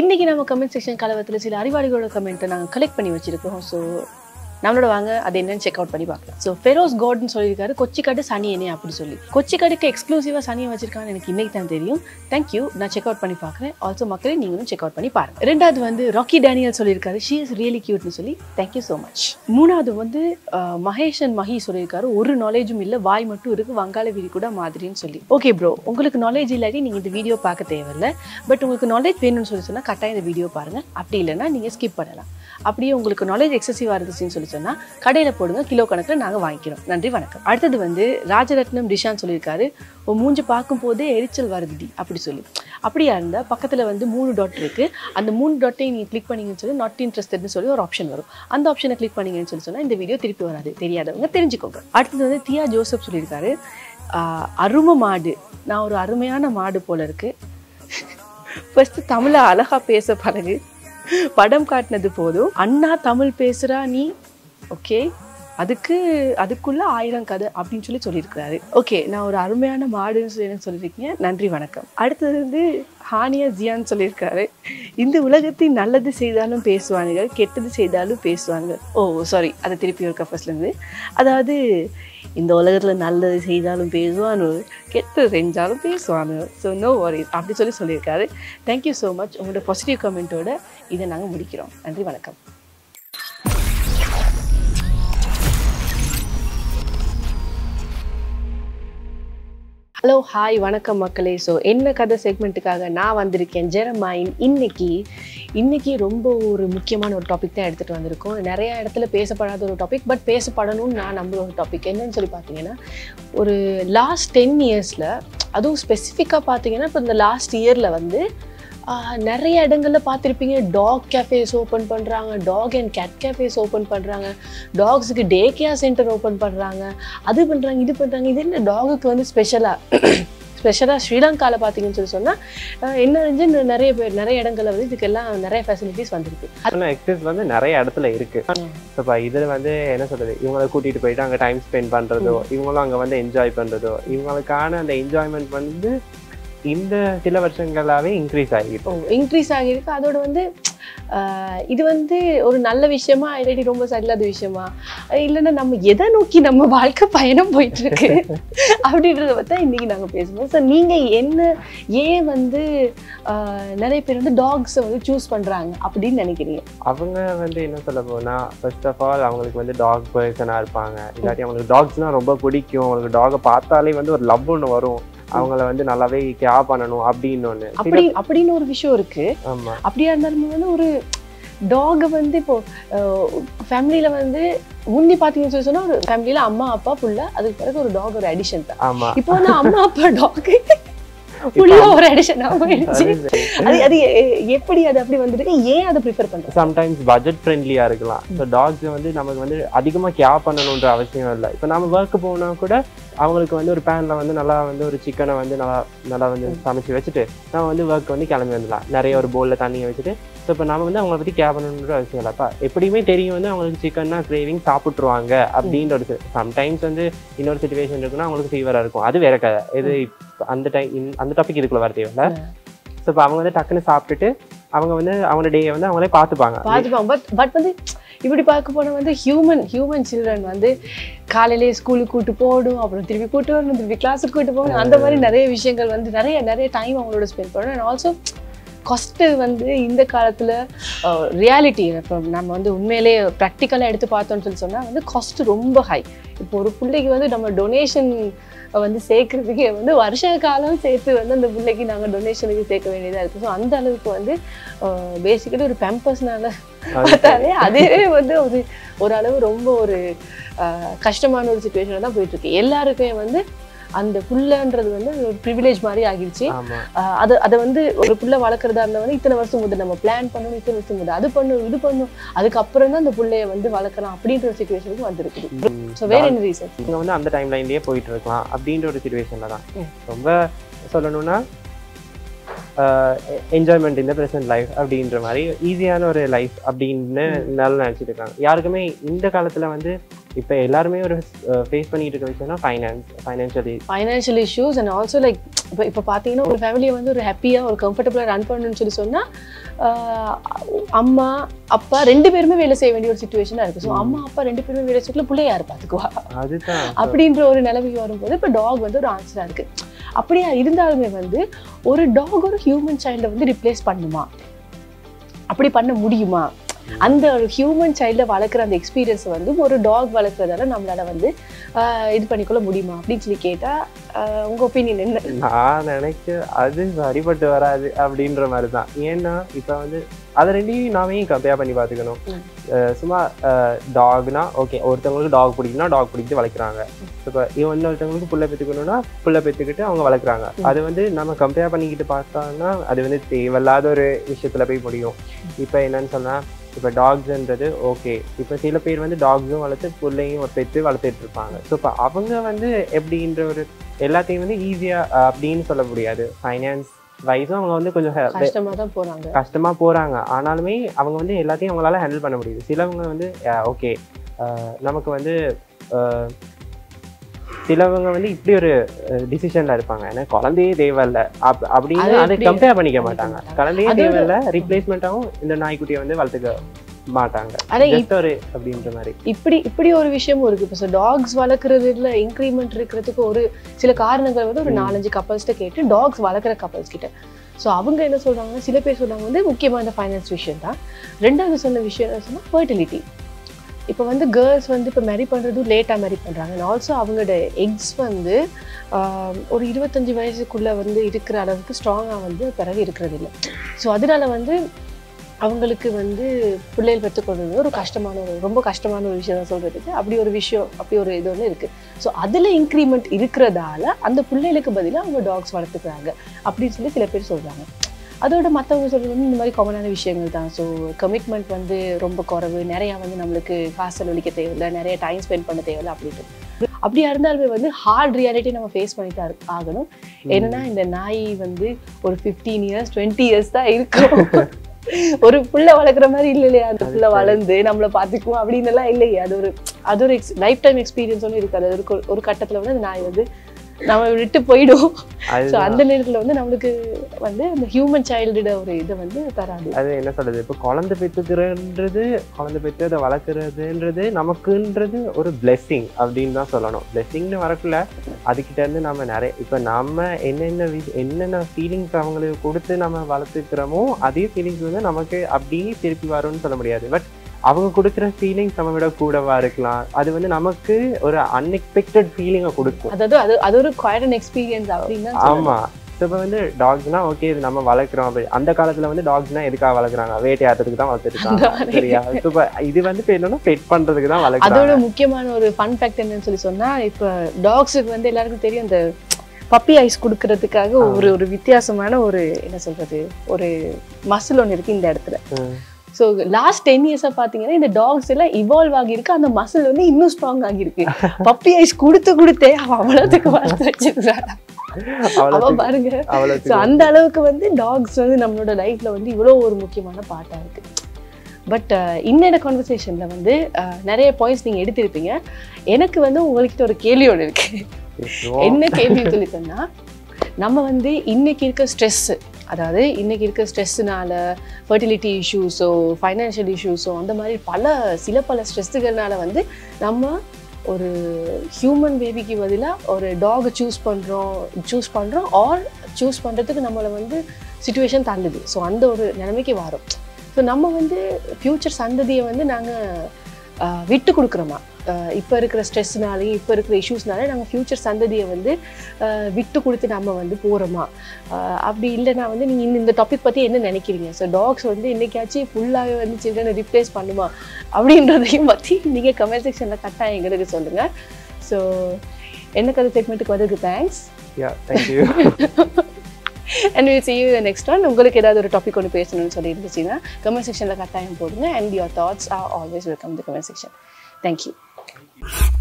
இன்னைக்கு நம்ம comment section கலவத்துல சில அறிவாளிகளோட கமெண்ட்டை நாங்க கலெக்ட் பண்ணி வச்சிருக்கோம். சோ நம்மளோட வாங்க அது என்னன்னு செக் அவுட் பண்ணி பார்க்கலாம். சோ ஃபெரோஸ் கார்டன் சொல்லிருக்காரு கொச்சிக்காடு சனியனே அப்படி சொல்லி. கொச்சிக்காடுக்கு எக்ஸ்க்ளூசிவா சனியை வச்சிருக்கான்னு எனக்கு இன்னைக்கு தான் தெரியும். தேங்க்யூ, நான் செக் அவுட் பண்ணி பார்க்குறேன். ஆல்சோ மக்களே நீங்களும் செக் அவுட் பண்ணி பாருங்க. ரெண்டாவது வந்து ராக்கி டேனியல் சொல்லியிருக்காரு ஷீ இஸ் ரியலி கியூட்னு சொல்லி தேங்க்யூ ஸோ மச். மூணாவது வந்து மகேஷ் அண்ட் மஹி சொல்லியிருக்காரு ஒரு நாலேஜும் இல்லை வாய் மட்டும் இருக்கு வங்காள வீடு கூட மாதிரின்னு சொல்லி. ஓகே ப்ரோ, உங்களுக்கு நாலேஜ் இல்லாட்டி நீங்கள் இந்த வீடியோ பார்க்க தேவையில்லை. பட் உங்களுக்கு நாலேஜ் வேணும்னு சொல்லி சொன்னால் கட்டாயம் இந்த வீடியோ பாருங்க. அப்படி இல்லைன்னா நீங்கள் ஸ்கிப் பண்ணலாம். அப்படியே உங்களுக்கு நாலேஜ் எக்ஸசிவாக இருந்துச்சுன்னு சொல்லி சொன்னால் கடையில் போடுங்க, கிலோ கணக்கில் நாங்கள் வாங்கிக்கிறோம். நன்றி, வணக்கம். அடுத்தது வந்து ராஜரத்னம் டிஷான் சொல்லியிருக்காரு மூஞ்சி பார்க்கும் போதே எரிச்சல் வருதுடி அப்படி சொல்லி. அப்படியா இருந்தால் பக்கத்தில் வந்து 3 டாட் இருக்குது. அந்த 3 டாட்டையும் நீங்கள் கிளிக் பண்ணிங்கன்னு சொல்லி நாட் இன்ட்ரெஸ்டட்னு சொல்லி ஒரு ஆப்ஷன் வரும். அந்த ஆப்ஷனை கிளிக் பண்ணிங்கன்னு சொல்லி சொன்னால் இந்த வீடியோ திருப்பி வராது. தெரியாதவங்க தெரிஞ்சுக்கோங்க. அடுத்தது வந்து தியா ஜோசப் சொல்லியிருக்காரு அருமை மாடு, நான் ஒரு அருமையான மாடு போல இருக்கு. ஃபஸ்ட்டு தமிழை அழகாக பேச பழகு, படம் காட்டினது போதும். அண்ணா தமிழ் பேசுறா நீ, ஓகே அதுக்குள்ள 1000 கதை அப்படின்னு சொல்லி சொல்லியிருக்கிறாரு. ஓகே, நான் ஒரு அருமையான மாடுன்னு சொல்லியிருக்கீங்க. நன்றி, வணக்கம். அடுத்தது வந்து ஹானியா ஜியான்னு சொல்லியிருக்காரு இந்த உலகத்தின் நல்லது செய்தாலும் பேசுவானுங்க, கெட்டது செய்தாலும் பேசுவாங்க. ஓ சாரி, அதை திருப்பி இருக்கா ஃபர்ஸ்ட்லேருந்து. அதாவது இந்த உலகத்தில் நல்லது செய்தாலும் பேசுவானு, கெட்டது செஞ்சாலும் பேசுவானு. ஸோ நோ வாரிஸ் அப்படி சொல்லி சொல்லியிருக்காரு. Thank you so much. உங்களோட பாசிட்டிவ் கமெண்ட்டோட இதை நாங்கள் முடிக்கிறோம். நன்றி, வணக்கம். ஹலோ, ஹாய், வணக்கம் மக்களே. ஸோ என்ன கதை செக்மெண்ட்டுக்காக நான் வந்திருக்கேன் ஜெரமாயின். இன்னைக்கு ரொம்ப ஒரு முக்கியமான ஒரு டாபிக் தான் எடுத்துகிட்டு வந்திருக்கோம். நிறையா இடத்துல பேசப்படாத ஒரு டாபிக், பட் பேசப்படணும்னு நான் நம்புகிற ஒரு டாபிக். என்னன்னு சொல்லி பார்த்தீங்கன்னா ஒரு லாஸ்ட் 10 இயர்ஸில், அதுவும் ஸ்பெசிஃபிக்காக பார்த்தீங்கன்னா இப்போ இந்த லாஸ்ட் இயரில் வந்து நிறைய இடங்களில் பார்த்துருப்பீங்க டாக் கேஃபேஸ் ஓப்பன் பண்ணுறாங்க, dog and cat cafes open பண்ணுறாங்க, டாக்ஸுக்கு டே கேர் சென்டர் ஓப்பன் பண்ணுறாங்க, அது பண்ணுறாங்க இது பண்ணுறாங்க. இது என்ன டாகுக்கு வந்து ஸ்பெஷலாக ஸ்ரீலங்காவில் பார்த்தீங்கன்னு சொல்லி சொன்னால் என்ன வந்து நிறைய இடங்களில் வந்து இதுக்கெல்லாம் நிறைய ஃபெசிலிட்டிஸ் வந்துருக்கு. ஆனால் எக்ஸஸ் வந்து நிறைய இடத்துல இருக்குது. இப்போ இதில் வந்து என்ன சொல்கிறது, இவங்களை கூட்டிகிட்டு போயிட்டு அங்கே டைம் ஸ்பெண்ட் பண்ணுறதோ, இவங்களும் அங்கே வந்து என்ஜாய் பண்ணுறதோ, இவங்களுக்கான அந்த என்ஜாய்மெண்ட் வந்து இந்த சில வருஷங்களாகவே இன்க்ரீஸ் ஆகிருக்கு. அதோட வந்து இது வந்து ஒரு நல்ல விஷயமா இல்லாட்டி ரொம்ப சரியில்லாத விஷயமா, இல்லைன்னா நம்ம எதை நோக்கி நம்ம வாழ்க்கை பயணம் போயிட்டு இருக்கு அப்படின்றத பார்த்தா இன்னைக்கு நாங்கள் பேசுவோம். ஸோ நீங்கள் ஏன் வந்து நிறைய பேர் வந்து டாக்ஸை வந்து சூஸ் பண்ணுறாங்க அப்படின்னு நினைக்கிறீங்க? அவங்க வந்து என்ன சொல்ல போனால், ஃபர்ஸ்ட் ஆஃப் ஆல் அவங்களுக்கு வந்து டாக் பர்சனாக இருப்பாங்க. இல்லாட்டி அவங்களுக்கு டாக்ஸ்னால் ரொம்ப பிடிக்கும். அவங்களுக்கு டாகை பார்த்தாலே வந்து ஒரு லவ் ஒன்று வரும். அவங்கள வந்து நல்லாவே கேர் பண்ணணும் அப்படின்னு அப்படின்னு ஒரு விஷயம் இருக்கு. அப்படியா இருந்தாலும் வந்து ஒரு டாகை வந்து இப்போ ஃபேமிலியில வந்து முந்தி பார்த்தீங்கன்னு சொல்லி சொன்னா ஒரு ஃபேமிலியில அம்மா அப்பா புள்ள, அதுக்கு பிறகு ஒரு டாக் ஒரு அடிஷன் தான். இப்போ வந்து அம்மா அப்பா டாக் ஒரு அடிஷன் எப்படி அது அப்படி வந்துருக்கு, ஏன் அதை ப்ரிஃபர் பண்றோம்? சம்டைம்ஸ் பட்ஜெட் ஃப்ரெண்ட்லியா இருக்கலாம். ஸோ டாக்ஸ் வந்து நமக்கு வந்து அதிகமா கேர் பண்ணணுன்ற அவசியம் இல்லை. இப்போ நம்ம ஒர்க்கு போனா கூட அவங்களுக்கு வந்து ஒரு பேனில் வந்து நல்லா வந்து ஒரு சிக்கனை வந்து நல்லா வந்து சமைச்சு வச்சுட்டு நம்ம வந்து ஒர்க் வந்து கிளம்பி வந்துடலாம். நிறைய ஒரு பவுலில் தண்ணியை வச்சுட்டு. ஸோ இப்போ நம்ம வந்து அவங்கள பற்றி கேர் பண்ணணுன்ற அவசியம் இல்லைப்பா. எப்படியுமே தெரியும் வந்து அவங்களுக்கு சிக்கன்னா கிரேவிங் சாப்பிட்ருவாங்க அப்படின்ற ஒரு. சம்டைம்ஸ் வந்து இன்னொரு சுச்சுவேஷன் இருக்குன்னா அவங்களுக்கு ஃபீவராக இருக்கும், அது வேற கதை. இது அந்த டைம் அந்த டாபிக் இதுக்குள்ள வர தேவையில்லை. ஸோ இப்போ அவங்க வந்து டக்குன்னு சாப்பிட்டுட்டு அவங்க வந்து அவங்க டேயை வந்து அவங்களே பார்த்துப்பாங்க. பட் வந்து இப்படி பார்க்க போனால் வந்து ஹியூமன் சில்ட்ரன் வந்து காலையிலே ஸ்கூலுக்கு கூப்பிட்டு போகணும், அப்புறம் திருப்பி கூப்பிட்டு வரணும், திருப்பி கிளாஸுக்கு கூப்பிட்டு போகணும். அந்த மாதிரி நிறைய விஷயங்கள் வந்து நிறைய டைம் அவங்களோட ஸ்பெண்ட் பண்ணணும். அண்ட் ஆல்சோ காஸ்ட்டு வந்து இந்த காலத்தில் ரியாலிட்டி, இப்போ நம்ம வந்து உண்மையிலே ப்ராக்டிக்கலாக எடுத்து பார்த்தோம்னு சொன்னால் வந்து காஸ்ட்டு ரொம்ப ஹை. இப்போ ஒரு பிள்ளைக்கு வந்து நம்ம டொனேஷன் வந்து சேர்க்குறதுக்கே வந்து வருஷ காலம் சேர்த்து வந்து அந்த பிள்ளைக்கு நாங்கள் டொனேஷனுக்கு சேர்க்க வேண்டியதாக இருக்குது. ஸோ அந்த அளவுக்கு வந்து பேசிக்கலி ஒரு பேம்பர்ஸ்னால பார்த்தாலே அதுவே வந்து ஓரளவு ரொம்ப ஒரு கஷ்டமான ஒரு சுச்சுவேஷனாக தான் போயிட்டுருக்கு. எல்லாருக்குமே வந்து அந்த புள்ளன்றது வந்து ஒரு ப்ரிவிலேஜ் மாதிரி ஆகிடுச்சு. அதை வந்து ஒரு புள்ளை வளர்க்குறதா இருந்தால் வந்து இத்தனை வருஷம் முதல் நம்ம பிளான் பண்ணணும், இத்தனை வருஷம் முதல் அது பண்ணும் இது பண்ணும், அதுக்கப்புறம் தான் அந்த புள்ளையை வந்து வளர்க்கலாம் அப்படின்ற ஒரு சுச்சுவேஷனுக்கு வந்துருக்குது. ஸோ வேற என்ன ரீசன் இங்கே வந்து அந்த டைம் லைன்லேயே போயிட்டு இருக்கலாம் அப்படின்ற ஒரு சுச்சுவேஷனில் தான் ரொம்ப சொல்லணும்னா enjoyment in the present life அப்படின்ற மாதிரி ஈஸியான ஒரு லைஃப் அப்படின்னு நல்லா நினச்சிட்டு இருக்காங்க. யாருக்குமே இந்த காலத்தில் வந்து இப்போ எல்லாருமே ஒரு ஃபேஸ் பண்ணிட்டு இருக்க விஷயம்னா financial issues and also like இப்போ பார்த்தீங்கன்னா ஒரு ஃபேமிலியை வந்து ஒரு ஹாப்பியாக ஒரு கம்ஃபர்டபுளாக ரன் பண்ணணும்னு சொன்னால் அம்மா அப்பா ரெண்டு பேருமே வேலை செய்ய வேண்டிய ஒரு சுச்சுவேஷனாக இருக்குது. ஸோ அம்மா அப்பா ரெண்டு பேருமே வேலை செய்யக்குள்ள பிள்ளை யார் பார்த்துக்குவா அப்படின்ற ஒரு நிலைமைக்கு வரும்போது இப்போ டாக் வந்து ஒரு ஆன்சராக இருக்குது. அப்படியா இருந்தாலுமே வந்து ஒரு டாக் ஒரு ஹியூமன் சைல்டை வந்து ரிப்ளேஸ் பண்ணுமா, அப்படி பண்ண முடியுமா? அந்த ஒரு ஹியூமன் சைல்டை வளர்க்குற அந்த எக்ஸ்பீரியன்ஸை வந்து ஒரு டாக் வளர்க்குறதால நம்மளால வந்து இது பண்ணிக்கொள்ள முடியுமா அப்படின்னு சொல்லி கேட்டால் உங்கள் ஒப்பீனியன் என்ன? நான் நினைக்க அது சரிப்பட்டு வராது அப்படின்ற மாதிரி தான். ஏன்னா இப்போ வந்து அதை ரெண்டையும் நாமே கம்பேர் பண்ணி பார்த்துக்கணும். சும்மா டாக்னா ஓகே, ஒருத்தவங்களுக்கு டாக் பிடிக்குன்னா டாக் பிடிக்கிட்டு வளர்க்குறாங்க. இப்போ இன்னொருத்தவங்களுக்கு புள்ள பெற்றுக்கணும்னா புள்ள பெற்றுக்கிட்டு அவங்க வளர்க்குறாங்க. அது வந்து நம்ம கம்பேர் பண்ணிக்கிட்டு பார்த்தோம்னா அது வந்து தேவையில்லாத ஒரு விஷயத்தில் போய் முடியும். இப்போ என்னன்னு சொன்னால் இப்போ டாக்ஸ்ன்றது ஓகே, இப்போ சில பேர் வந்து டாக்ஸும் வளர்த்து புள்ளையும் பெற்று வளர்த்துட்டு இருப்பாங்க. ஸோ இப்போ அவங்க வந்து எப்படின்ற ஒரு எல்லாத்தையும் வந்து ஈஸியாக அப்படின்னு சொல்ல முடியாது. ஃபைனான்ஸ் வைஸும் அவங்க வந்து கொஞ்சம் கஷ்டமாக போகிறாங்க. ஆனாலுமே அவங்க வந்து எல்லாத்தையும் அவங்களால ஹேண்டில் பண்ண முடியுது. சிலவங்க வந்து ஓகே, நமக்கு வந்து சிலவங்க வந்து இப்படி ஒரு டிசிஷன்ல இருப்பாங்க, ஏன்னா குழந்தையே தேவையில்லை அப்படின்னு அதை கம்பேர் பண்ணிக்க மாட்டாங்க. குழந்தையே தேவையில்லை, ரீப்ளேஸ்மெண்ட்டாகவும் இந்த நாய்க்குட்டியை வந்து வளர்த்துக்க மாட்டாங்க. அப்படின்ற மாதிரி இப்படி ஒரு விஷயமும் இருக்கு. இப்போ டாக்ஸ் வளர்க்குறதுல இன்க்ரிமெண்ட் இருக்கிறதுக்கு ஒரு சில காரணங்கள் வந்து ஒரு 4-5 கப்பல்ஸ்கிட்ட கேட்டு டாக்ஸ் வளர்க்குற கப்பல்ஸ் கிட்ட ஸோ அவங்க என்ன சொல்றாங்கன்னா, சில பேர் சொல்றாங்க வந்து முக்கியமாக இந்த ஃபைனான்ஸ் விஷயம் தான். ரெண்டாவது சொன்ன விஷயம் என்ன சொன்னால் ஃபர்டிலிட்டி. இப்போ வந்து கேர்ள்ஸ் வந்து இப்போ மேரி பண்ணுறதும் லேட்டாக மேரி பண்ணுறாங்க. அண்ட் ஆல்சோ அவங்களோட எக்ஸ் வந்து ஒரு 25 வயசுக்குள்ளே வந்து இருக்கிற அளவுக்கு ஸ்ட்ராங்காக வந்து பிறகு இருக்கிறது இல்லை. ஸோ அதனால வந்து அவங்களுக்கு வந்து பிள்ளைகள் பெற்றுக்கொள்வது ஒரு கஷ்டமான ஒரு ரொம்ப கஷ்டமான ஒரு விஷயம் தான் சொல்கிறதுக்கு. அப்படி ஒரு இது ஒன்று இருக்குது. ஸோ அதில் இன்க்ரிமெண்ட் இருக்கிறதால அந்த பிள்ளைகளுக்கு பதிலாக அவங்க டாக்ஸ் வளர்த்துக்கிறாங்க அப்படின்னு சொல்லி சில பேர் சொல்கிறாங்க. அதோட மற்றவங்க சொல்கிறது இந்த மாதிரி காமனான விஷயங்கள் தான். ஸோ கமிட்மெண்ட் வந்து ரொம்ப குறைவு, நிறையா வந்து நம்மளுக்கு காசு செலவழிக்க தேவையில்லை, நிறைய டைம் ஸ்பெண்ட் பண்ண தேவையில்லை அப்படின்ட்டு. அப்படியா இருந்தாலுமே வந்து ஹார்ட் ரியாலிட்டி நம்ம ஃபேஸ் பண்ணி தான் ஆகணும். ஏன்னா இந்த நாய் வந்து ஒரு 15 years 20 years தான் இருக்கும். ஒரு புள்ள வளர்க்குற மாதிரி இல்லை இல்லையா, அந்த புள்ள வளர்ந்து நம்மளை பார்த்துக்குவோம் அப்படின்னு எல்லாம் இல்லையே. அது ஒரு லைஃப் டைம் எக்ஸ்பீரியன்ஸ் ஒன்று இருக்காது. அது ஒரு கட்டத்தில் வந்து அந்த நாய் வந்து நம்ம விட்டு போயிடும். ஸோ அந்த நேரத்தில் வந்து நம்மளுக்கு வந்து இந்த ஹியூமன் சைல்டோட ஒரு இதை வந்து தராது. அது என்ன சொல்றது, இப்போ குழந்தை பெற்றுக்கிறது, குழந்தை பெற்று அதை வளர்க்குறதுன்றது நமக்குன்றது ஒரு பிளெஸ்ஸிங் அப்படின்னு தான் சொல்லணும். பிளெஸ்ஸிங்னு வரக்குள்ள அதுக்கிட்டேருந்து நம்ம நிறைய இப்போ நம்ம என்னென்ன ஃபீலிங்ஸ் அவங்களுக்கு கொடுத்து நம்ம வளர்த்துக்கிறோமோ அதே ஃபீலிங்ஸ் வந்து நமக்கு அப்படியே திருப்பி வரும்னு சொல்ல முடியாது. பட் அவங்க கொடுக்குற ஃபீலிங்ஸ் நம்ம விட கூடவா இருக்கலாம். அது வந்து நமக்கு ஒரு அன்எக்ஸ்பெக்டட் ஃபீலிங்கை கொடுக்கும். அது ஒரு குவாரண்டைன் எக்ஸ்பீரியன்ஸ் அப்படின்னா. ஆமாம், இப்போ வந்து டாக்ஸ்னா ஓகே, இது நம்ம வளர்க்குறோம். அப்படி அந்த காலத்தில் வந்து டாக்ஸ்னா எதுக்காக வளர்க்குறாங்க, வேட்டையாடுறதுக்கு தான் வளர்த்துருக்காங்க. சரியா? இப்போ இது வந்து இப்போ என்னன்னா பெட் பண்ணுறதுக்கு தான் வளர்க்குறாங்க. அதோட முக்கியமான ஒரு ஃபன் ஃபேக்ட் என்னன்னு சொல்லி சொன்னால், இப்போ டாக்ஸுக்கு வந்து எல்லாருக்கும் தெரியும் இந்த பப்பி ஐஸ் கொடுக்கறதுக்காக ஒரு ஒரு வித்தியாசமான ஒரு என்ன சொல்கிறது ஒரு மசில் ஒன்று இருக்குது இந்த இடத்துல. ஸோ லாஸ்ட் 10 years பார்த்தீங்கன்னா இந்த டாக்ஸ் எல்லாம் இவால்வ் ஆகியிருக்கு. அந்த மசில் வந்து இன்னும் ஸ்ட்ராங் ஆகியிருக்கு. பப்பி ஐஸ் கொடுத்தே அவன் அவ்வளோத்துக்கு வளர்த்து வச்சிருக்கான். அவன் பாருங்க. ஸோ அந்த அளவுக்கு வந்து டாக்ஸ் வந்து நம்மளோட லைஃப்ல வந்து இவ்வளோ ஒரு முக்கியமான பார்ட்டாக இருக்கு. பட் இன்னொரு கான்வர்சேஷன்ல வந்து நிறைய பாயிண்ட்ஸ் நீங்கள் எடுத்திருப்பீங்க. எனக்கு வந்து உங்ககிட்ட ஒரு கேள்வி ஒன்று இருக்கு. என்ன கேள்வின்னு சொல்லி சொன்னால், நம்ம வந்து இன்னைக்கு இருக்க ஸ்ட்ரெஸ்ஸு, அதாவது இன்றைக்கி இருக்க ஸ்ட்ரெஸ்ஸுனால ஃபர்டிலிட்டி இஷ்யூஸோ ஃபைனான்ஷியல் இஷ்யூஸோ அந்த மாதிரி சில பல ஸ்ட்ரெஸ்ஸுகள்னால வந்து நம்ம ஒரு ஹியூமன் பேபிக்கு பதிலாக ஒரு டாகை சூஸ் பண்ணுறோம் ஆர் சூஸ் பண்ணுறதுக்கு நம்மளை வந்து சிச்சுவேஷன் தள்ளுது. ஸோ அந்த ஒரு நிலைமைக்கு வரும். ஸோ நம்ம வந்து ஃப்யூச்சர் சந்ததியை வந்து நாங்கள் விட்டு கொடுக்குறோமா? இப்போ இருக்கிற ஸ்ட்ரெஸ்னாலையும் இப்போ இருக்கிற இஷ்யூஸ்னாலையும் நாங்கள் ஃப்யூச்சர் சந்ததியை வந்து விட்டு கொடுத்து நம்ம வந்து போகிறோமா? அப்படி இல்லைனா வந்து நீங்கள் இந்த டாபிக் பற்றி என்ன நினைக்கிறீங்க? ஸோ டாக்ஸ் வந்து இன்றைக்காச்சும் ஃபுல்லாகவே வந்து சில்ட்ரனை ரிப்ளேஸ் பண்ணுமா அப்படின்றதையும் பற்றி நீங்கள் கமெண்ட் செக்ஷனில் கட்டாயம் எங்களுக்கு சொல்லுங்கள். ஸோ எனக்கு அது செக்மெண்ட்டுக்கு வந்ததுக்கு thanks. Thank you. And we'll see you in the next one. உங்களுக்கு ஏதாவது ஒரு டாபிக் ஒன்று பேசணும்னு சொல்லி இருந்துச்சுன்னா கமெண்ட் செக்ஷனில் கட்டாயம் போடுங்க. And your thoughts are always welcome in the comment section. Thank you.